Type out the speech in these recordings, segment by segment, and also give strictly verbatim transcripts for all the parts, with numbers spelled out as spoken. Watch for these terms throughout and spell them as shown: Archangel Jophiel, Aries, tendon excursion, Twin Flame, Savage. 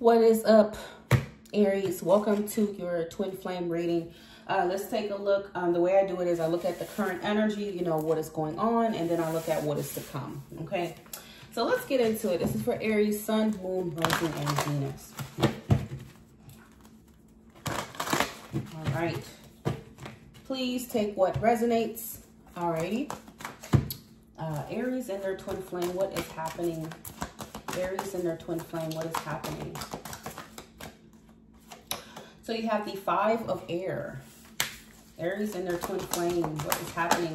What is up, Aries? Welcome to your twin flame reading. Uh, let's take a look. Um, the way I do it is I look at the current energy, you know, what is going on, and then I look at what is to come, okay? So let's get into it. This is for Aries, Sun, Moon, Rising, and Venus. All right. Please take what resonates. All righty. Uh, Aries and their twin flame, what is happening? Aries and their twin flame, what is happening? So you have the Five of Air. Aries and their twin flame, what is happening?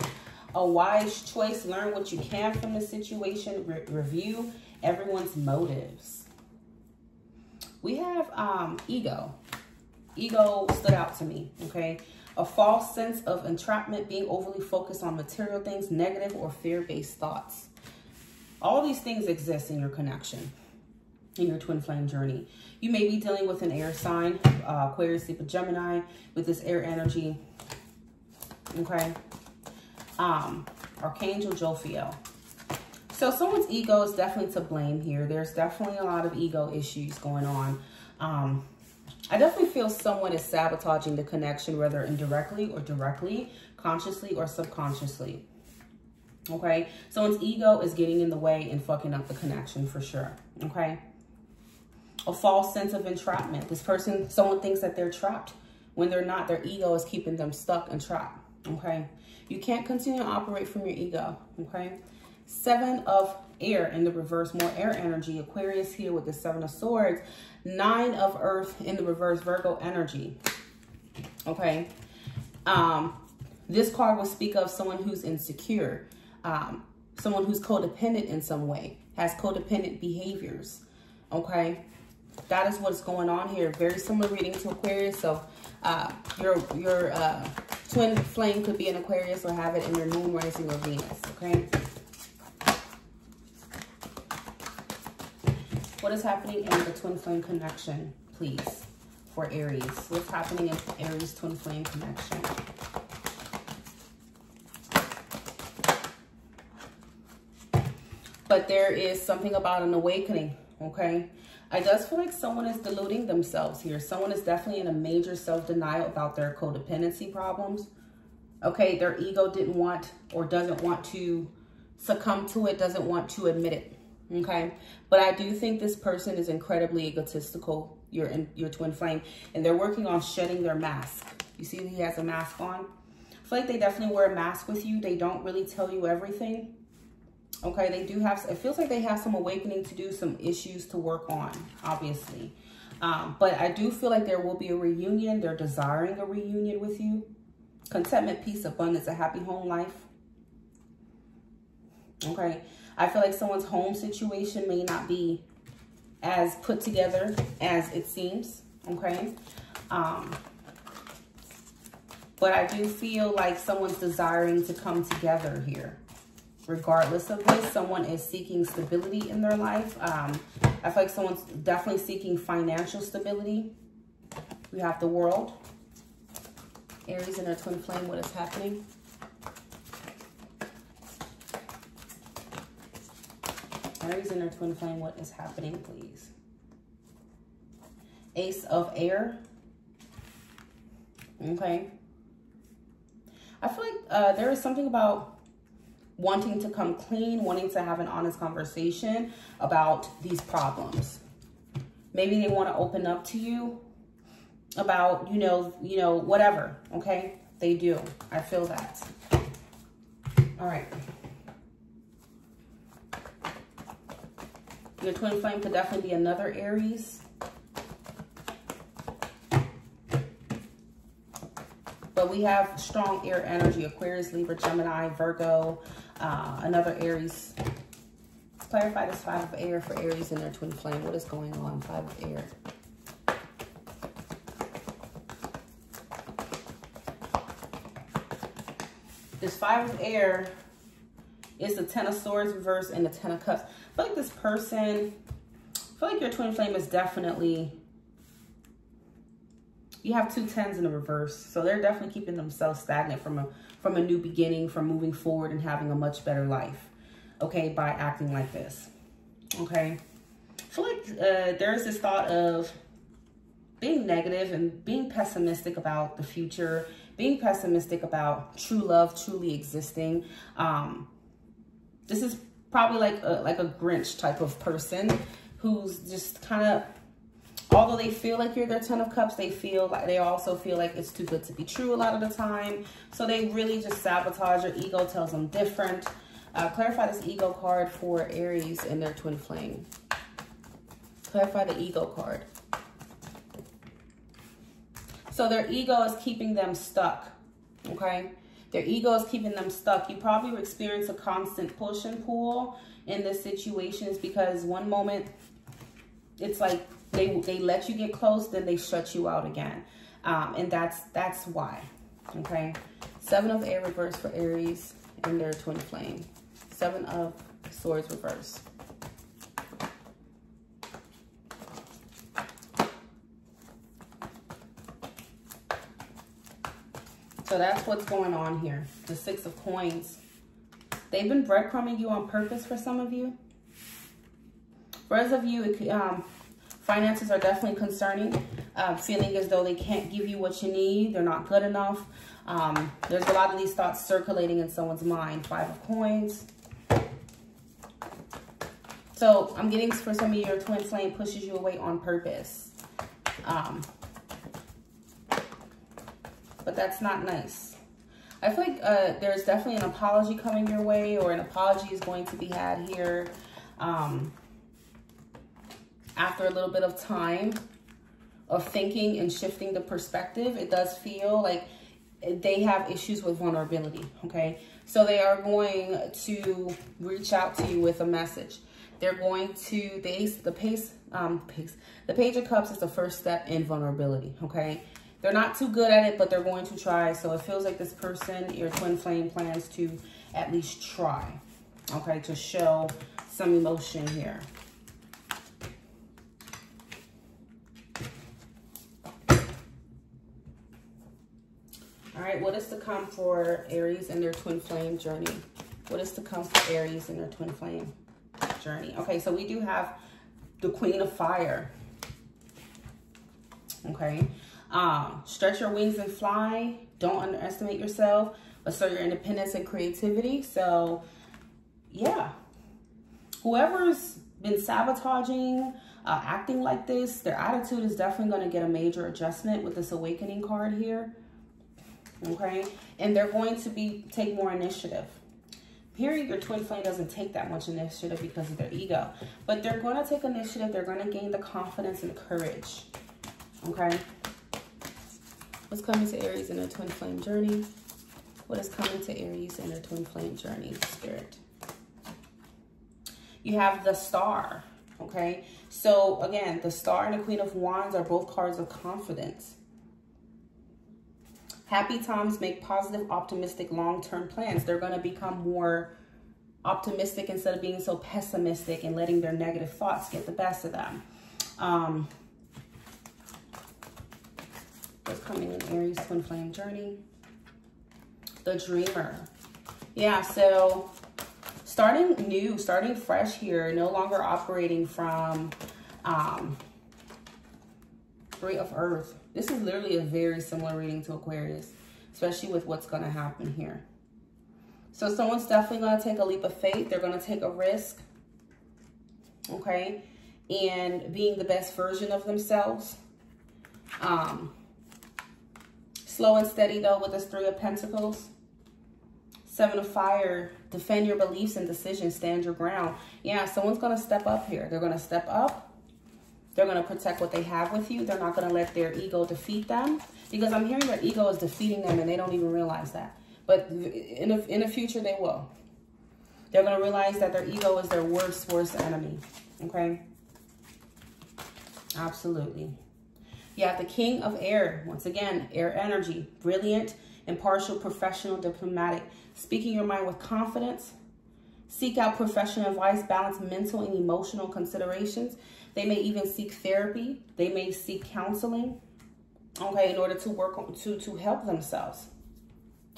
A wise choice. Learn what you can from the situation. Re review everyone's motives. We have um, ego. Ego stood out to me, okay? A false sense of entrapment, being overly focused on material things, negative or fear-based thoughts. All these things exist in your connection, in your twin flame journey. You may be dealing with an air sign, uh, Aquarius, Libra, Gemini, with this air energy, okay? Um, Archangel Jophiel. So someone's ego is definitely to blame here. There's definitely a lot of ego issues going on. Um, I definitely feel someone is sabotaging the connection, whether indirectly or directly, consciously or subconsciously. Okay, someone's ego is getting in the way and fucking up the connection for sure, okay? A false sense of entrapment. This person, someone thinks that they're trapped when they're not. Their ego is keeping them stuck and trapped, okay? You can't continue to operate from your ego, okay? Seven of Air in the reverse, more air energy. Aquarius here with the Seven of Swords. Nine of Earth in the reverse, Virgo energy, okay? Um, this card will speak of someone who's insecure. Um, someone who's codependent in some way, has codependent behaviors, okay? That is what's going on here. Very similar reading to Aquarius, so uh, your, your uh, twin flame could be an Aquarius or have it in your moon, rising, or Venus, okay? What is happening in the twin flame connection, please, for Aries? What's happening in Aries' twin flame connection? But there is something about an awakening, okay? I just feel like someone is deluding themselves here. Someone is definitely in a major self-denial about their codependency problems, okay? Their ego didn't want or doesn't want to succumb to it, doesn't want to admit it, okay? But I do think this person is incredibly egotistical, your, your twin flame, and they're working on shedding their mask. You see he has a mask on? I feel like they definitely wear a mask with you. They don't really tell you everything. Okay, they do have, it feels like they have some awakening to do, some issues to work on, obviously. Um, but I do feel like there will be a reunion. They're desiring a reunion with you. Contentment, peace, abundance, a happy home life. Okay, I feel like someone's home situation may not be as put together as it seems. Okay, um, but I do feel like someone's desiring to come together here. Regardless of this, someone is seeking stability in their life. Um, I feel like someone's definitely seeking financial stability. We have the World. Aries and their twin flame, what is happening? Aries and their twin flame, what is happening, please? Ace of Air. Okay. I feel like uh, there is something about wanting to come clean, wanting to have an honest conversation about these problems. Maybe they want to open up to you about, you know, you know, whatever, okay? They do. I feel that. All right. Your twin flame could definitely be another Aries. But we have strong air energy, Aquarius, Libra, Gemini, Virgo, uh, another Aries. Clarify this Five of Air for Aries and their twin flame. What is going on, Five of Air? This Five of Air is the Ten of Swords reverse and the Ten of Cups. I feel like this person, I feel like your twin flame is definitely... You have two tens in the reverse, so they're definitely keeping themselves stagnant from a from a new beginning, from moving forward and having a much better life, okay, by acting like this, okay? feel like uh, there's this thought of being negative and being pessimistic about the future, being pessimistic about true love truly existing. Um, this is probably like a, like a Grinch type of person who's just kind of, although they feel like you're their Ten of Cups, they feel like they also feel like it's too good to be true a lot of the time. So they really just sabotage. Your ego tells them different. Uh, clarify this ego card for Aries and their twin flame. Clarify the ego card. So their ego is keeping them stuck, okay? Their ego is keeping them stuck. You probably experience a constant push and pull in this situation, is because one moment it's like they, they let you get close, then they shut you out again. Um, and that's, that's why, okay? Seven of Air reverse for Aries and their twin flame. Seven of Swords reverse. So that's what's going on here. The Six of Coins. They've been breadcrumbing you on purpose for some of you. For others of you, it, um, finances are definitely concerning. Uh, feeling as though they can't give you what you need. They're not good enough. Um, there's a lot of these thoughts circulating in someone's mind. Five of Coins. So I'm getting, for some of you, your twin flame pushes you away on purpose. Um... But that's not nice. I feel like uh, there's definitely an apology coming your way, or an apology is going to be had here um, after a little bit of time of thinking and shifting the perspective. It does feel like they have issues with vulnerability, okay? So they are going to reach out to you with a message. They're going to, the ace, the pace, um, pace, the Page of Cups is the first step in vulnerability, okay? They're not too good at it, but they're going to try. So it feels like this person, your twin flame, plans to at least try, okay, to show some emotion here. All right, what is to come for Aries and their twin flame journey? What is to come for Aries and their twin flame journey? Okay, so we do have the Queen of Fire, okay? Um, stretch your wings and fly. Don't underestimate yourself. Assert your independence and creativity. So, yeah. Whoever's been sabotaging, uh, acting like this, their attitude is definitely going to get a major adjustment with this Awakening card here. Okay? And they're going to be take more initiative. Period. Your twin flame doesn't take that much initiative because of their ego. But they're going to take initiative. They're going to gain the confidence and the courage. Okay? What's coming to Aries in their twin flame journey? What is coming to Aries in their twin flame journey, Spirit? You have the Star, okay? So, again, the Star and the Queen of Wands are both cards of confidence. Happy times make positive, optimistic, long-term plans. They're going to become more optimistic instead of being so pessimistic and letting their negative thoughts get the best of them. Um... What's coming in Aries twin flame journey? The Dreamer. Yeah, so starting new, starting fresh here, no longer operating from um, Three of Earth. This is literally a very similar reading to Aquarius, especially with what's going to happen here. So someone's definitely going to take a leap of faith. They're going to take a risk, okay? And being the best version of themselves. Um... Slow and steady, though, with this Three of Pentacles. Seven of Fire. Defend your beliefs and decisions. Stand your ground. Yeah, someone's going to step up here. They're going to step up. They're going to protect what they have with you. They're not going to let their ego defeat them. Because I'm hearing their ego is defeating them, and they don't even realize that. But in the, in the future, they will. They're going to realize that their ego is their worst, worst enemy. Okay? Absolutely. You have the King of Air. Once again, air energy. Brilliant, impartial, professional, diplomatic. Speaking your mind with confidence. Seek out professional advice. Balance mental and emotional considerations. They may even seek therapy. They may seek counseling. Okay, in order to work on, to, to help themselves.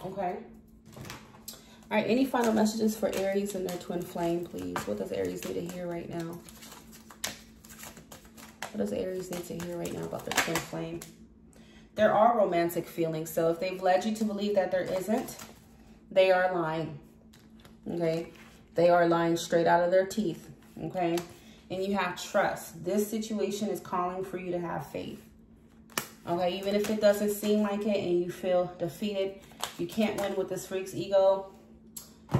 Okay. All right, any final messages for Aries and their twin flame, please? What does Aries need to hear right now? What does Aries need to hear right now about their twin flame? There are romantic feelings. So if they've led you to believe that there isn't, they are lying. Okay? They are lying straight out of their teeth. Okay? And you have trust. This situation is calling for you to have faith. Okay? Even if it doesn't seem like it and you feel defeated, you can't win with this freak's ego.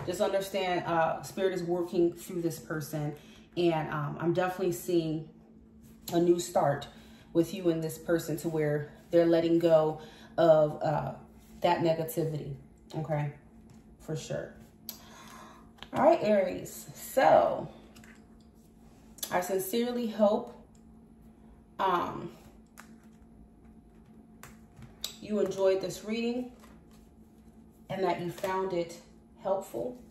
Just understand, uh, Spirit is working through this person. And um, I'm definitely seeing a new start with you and this person to where they're letting go of uh, that negativity. Okay? For sure. All right, Aries. So, I sincerely hope um, you enjoyed this reading and that you found it helpful.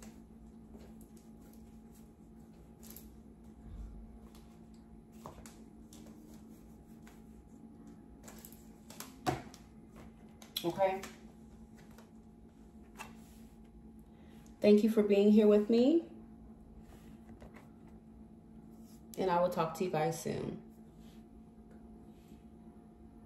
Okay. Thank you for being here with me. And I will talk to you guys soon.